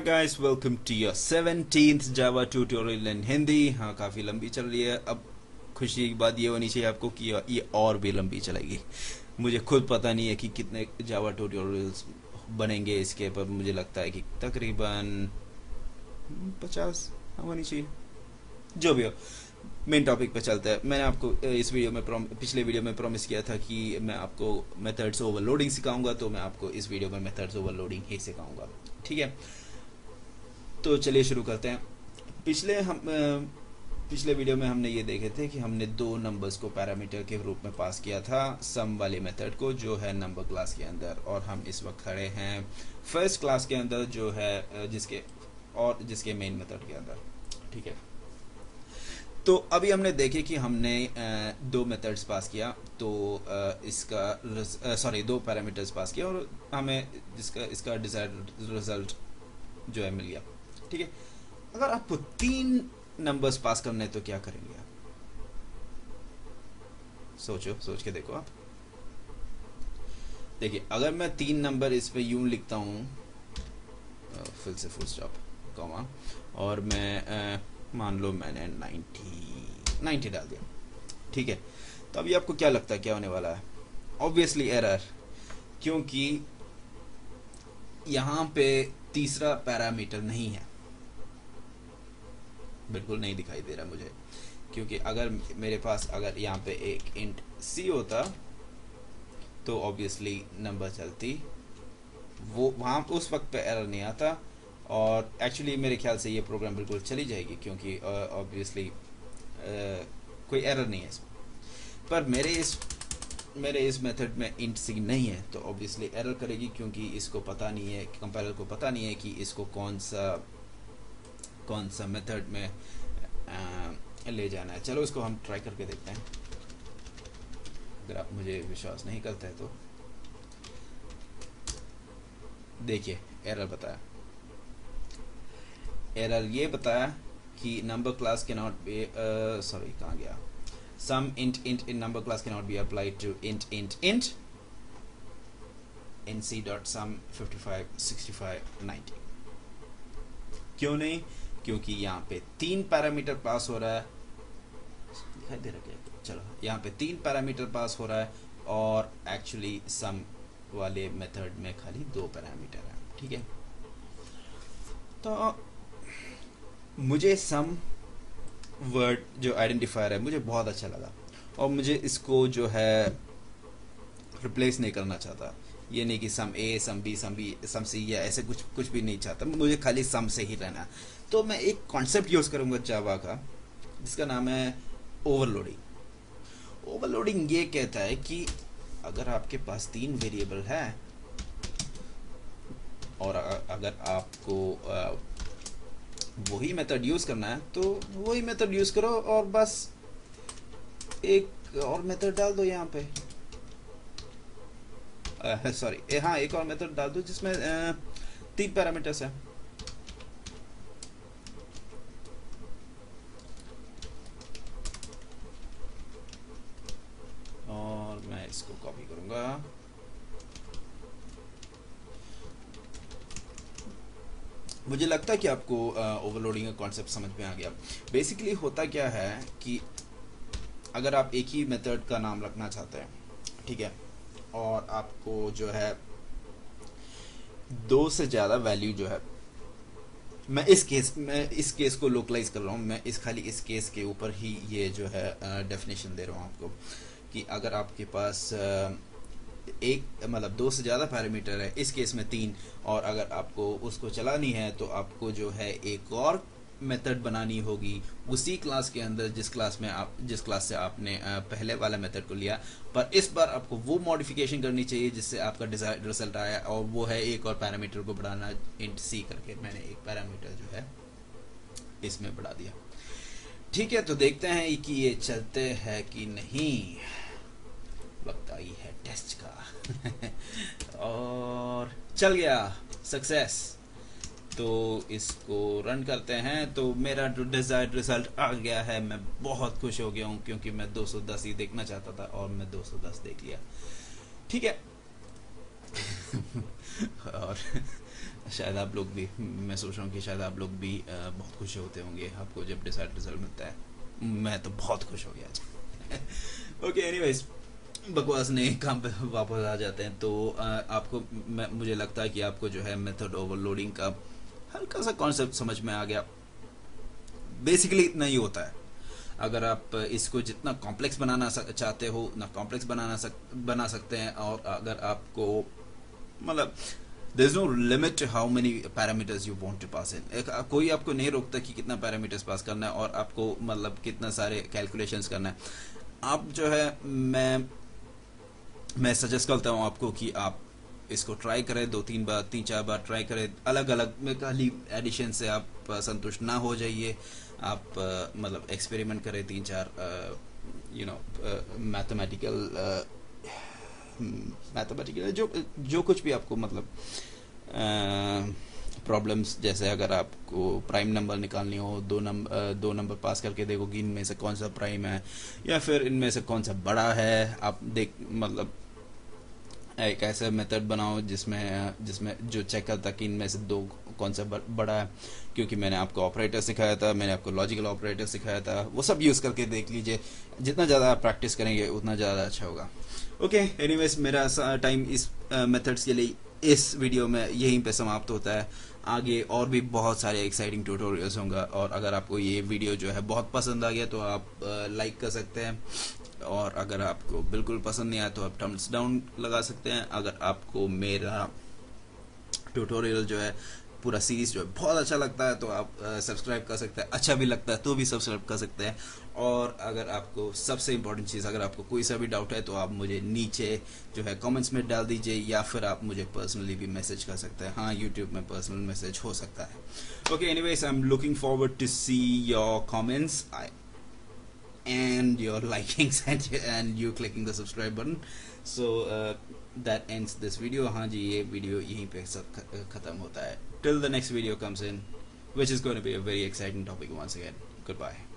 Hi guys, welcome to your 17th Java tutorial in Hindi। हाँ, काफ़ी लंबी चल रही है। अब खुशी की बात ये होनी चाहिए आपको कि ये और भी लंबी चलेगी। मुझे खुद पता नहीं है कि कितने Java tutorials बनेंगे इसके, पर मुझे लगता है कि तकरीबन 50 होनी चाहिए। जो भी हो, मेन टॉपिक पे चलता है। मैंने आपको इस वीडियो में, पिछले वीडियो में प्रॉमिस किया था कि मैं आपको मेथड्स ओवरलोडिंग सिखाऊंगा, तो मैं आपको इस वीडियो में मेथड्स ओवरलोडिंग ही सिखाऊंगा, ठीक है। तो चलिए शुरू करते हैं। पिछले वीडियो में हमने ये देखे थे कि हमने दो नंबर्स को पैरामीटर के रूप में पास किया था, सम वाले मेथड को जो है नंबर क्लास के अंदर, और हम इस वक्त खड़े हैं फर्स्ट क्लास के अंदर जो है जिसके मेन मेथड के अंदर, ठीक है। तो अभी हमने देखे कि हमने दो मेथड्स पास किया, तो इसका दो पैरामीटर्स पास किया और हमें इसका डिजायर्ड रिजल्ट जो है मिल गया, ठीक है। अगर आपको 3 नंबर्स पास करने हैं तो क्या करेंगे आप? सोच के देखो। आप देखिए, अगर मैं 3 नंबर इस पे यूं लिखता हूं, फिर से फुल स्टॉप कॉमा, और मैं मान लो मैंने 90 डाल दिया, ठीक है। तो अभी आपको क्या लगता है क्या होने वाला है? ऑब्वियसली एरर, क्योंकि यहाँ पे तीसरा पैरामीटर नहीं है, बिल्कुल नहीं दिखाई दे रहा मुझे। क्योंकि अगर मेरे पास यहाँ पे एक इंट सी होता तो ऑब्वियसली नंबर चलती, वो वहाँ उस वक्त पे एरर नहीं आता। और एक्चुअली मेरे ख्याल से ये प्रोग्राम बिल्कुल चली जाएगी, क्योंकि ऑब्वियसली कोई एरर नहीं है इसमें। पर मेरे इस मेथड में इंट सी नहीं है तो ऑब्वियसली एरर करेगी, क्योंकि इसको पता नहीं है, कंपाइलर को पता नहीं है कि इसको कौन सा मेथड में ले जाना है। चलो इसको हम ट्राई करके देखते हैं। अगर आप मुझे विश्वास नहीं करते हैं तो देखिए, एरर बताया, एरर ये बताया कि number class can not be, sorry कहाँ गया, sum int int in number class can not be applied to int int int in C dot sum 55, 65, 90। क्यों नहीं? क्योंकि यहाँ पे 3 पैरामीटर पास हो रहा है, दिखाई दे रहा है? चलो, यहाँ पे 3 पैरामीटर पास हो रहा है और एक्चुअली सम वाले मेथड में खाली 2 पैरामीटर है, ठीक है। तो मुझे सम वर्ड जो आइडेंटिफायर है मुझे बहुत अच्छा लगा, और मुझे इसको जो है रिप्लेस नहीं करना चाहता। ये नहीं कि सम ए, सम बी, सम सी या ऐसे कुछ भी नहीं चाहता, मुझे खाली सम से ही रहना। तो मैं एक कॉन्सेप्ट यूज़ करूँगा जावा का, जिसका नाम है ओवरलोडिंग। ओवरलोडिंग ये कहता है कि अगर आपके पास 3 वेरिएबल हैं और अगर आपको वही मेथड यूज़ करना है तो वही मेथड यूज़ करो, और बस एक और मेथड डाल दो यहाँ पे, सॉरी हाँ, एक और मेथड डाल दो जिसमें 3 पैरामीटर्स हैं। और मैं इसको कॉपी करूँगा, मुझे लगता है कि आपको ओवरलोडिंग का कॉन्सेप्ट समझ में आ गया। बेसिकली होता क्या है कि अगर आप एक ही मेथड का नाम रखना चाहते हैं, ठीक है, और आपको जो है 2 से ज़्यादा वैल्यू जो है, मैं इस केस को लोकलाइज कर रहा हूँ, मैं खाली इस केस के ऊपर ही ये जो है डेफिनेशन दे रहा हूँ आपको, कि अगर आपके पास 2 से ज़्यादा पैरामीटर है, इस केस में 3, और अगर आपको उसको चलानी है तो आपको जो है एक और मेथड बनानी होगी उसी क्लास के अंदर जिस क्लास से आपने पहले वाला मेथड को लिया, पर इस बार आपको वो मॉडिफिकेशन करनी चाहिए जिससे आपका डिजायर्ड रिजल्ट आया, और वो है एक और पैरामीटर को बढ़ाना। इंट सी करके मैंने एक पैरामीटर जो है इसमें बढ़ा दिया, ठीक है। तो देखते हैं कि ये चलते हैं कि नहीं। वक्त आई है टेस्ट का और चल गया, सक्सेस। तो इसको रन करते हैं, तो मेरा डिजायर्ड रिजल्ट आ गया है। मैं बहुत खुश हो गया हूँ, क्योंकि मैं 210 ही देखना चाहता था और मैं 210 देख लिया, ठीक है। और शायद आप लोग भी, मैं सोच रहा हूँ कि शायद आप लोग भी बहुत खुश होते होंगे आपको जब डिसाइड रिजल्ट मिलता है। मैं तो बहुत खुश हो गया। ओके एनीवेज, बकवास नहीं, काम पे वापस आ जाते हैं। तो आपको मुझे लगता है कि आपको जो है मेथड ओवरलोडिंग का हल्का सा कॉन्सेप्ट समझ में आ गया। बेसिकली इतना ही होता है। अगर आप इसको जितना कॉम्प्लेक्स बनाना चाहते हो उतना कॉम्प्लेक्स बना सकते हैं। और अगर आपको मतलब there is no limit how many parameters you want to pass in, कोई आपको नहीं रोकता कि कितना पैरामीटर्स पास करना है और आपको मतलब कितना सारे कैलकुलेशंस करना है। आप जो है मैं सजेस्ट करता हूँ आपको कि आप इसको ट्राई करें, 2-3 बार 3-4 बार ट्राई करें अलग अलग में। खाली एडिशन से आप संतुष्ट ना हो जाइए, आप मतलब एक्सपेरिमेंट करें 3-4 यू नो मैथमेटिकल जो कुछ भी आपको मतलब प्रॉब्लम्स, जैसे अगर आपको प्राइम नंबर निकालनी हो, 2 नंबर पास करके देखो कि इनमें से कौन सा प्राइम है या फिर इनमें से कौन सा बड़ा है। आप देख मतलब एक ऐसा मेथड बनाओ जिसमें जो चेक करता कि इनमें से 2 कौन सा बड़ा है। क्योंकि मैंने आपको ऑपरेटर सिखाया था, मैंने आपको लॉजिकल ऑपरेटर सिखाया था, वो सब यूज़ करके देख लीजिए। जितना ज़्यादा आप प्रैक्टिस करेंगे उतना ज़्यादा अच्छा होगा। ओके एनीवेज, मेरा टाइम इस मेथड्स के लिए इस वीडियो में यहीं पे समाप्त होता है। आगे और भी बहुत सारे एक्साइटिंग ट्यूटोरियल्स होंगे। और अगर आपको ये वीडियो जो है बहुत पसंद आ गया तो आप लाइक कर सकते हैं, और अगर आपको बिल्कुल पसंद नहीं आया तो आप थम्स डाउन लगा सकते हैं। अगर आपको मेरा ट्यूटोरियल जो है पूरा सीरीज जो है बहुत अच्छा लगता है तो आप सब्सक्राइब कर सकते हैं, अच्छा भी लगता है तो भी सब्सक्राइब कर सकते हैं। और अगर आपको सबसे इम्पोर्टेंट चीज़, अगर आपको कोई सा भी डाउट है तो आप मुझे नीचे जो है कमेंट्स में डाल दीजिए, या फिर आप मुझे पर्सनली भी मैसेज कर सकते हैं। हाँ, यूट्यूब में पर्सनल मैसेज हो सकता है। Okay anyways, I am looking forward to see your comments and your likings and you clicking the subscribe button. So that ends this video. हाँ जी, ये वीडियो यहीं पे सब खत्म होता है till the next video comes in, which is going to be a very exciting topic once again. Goodbye.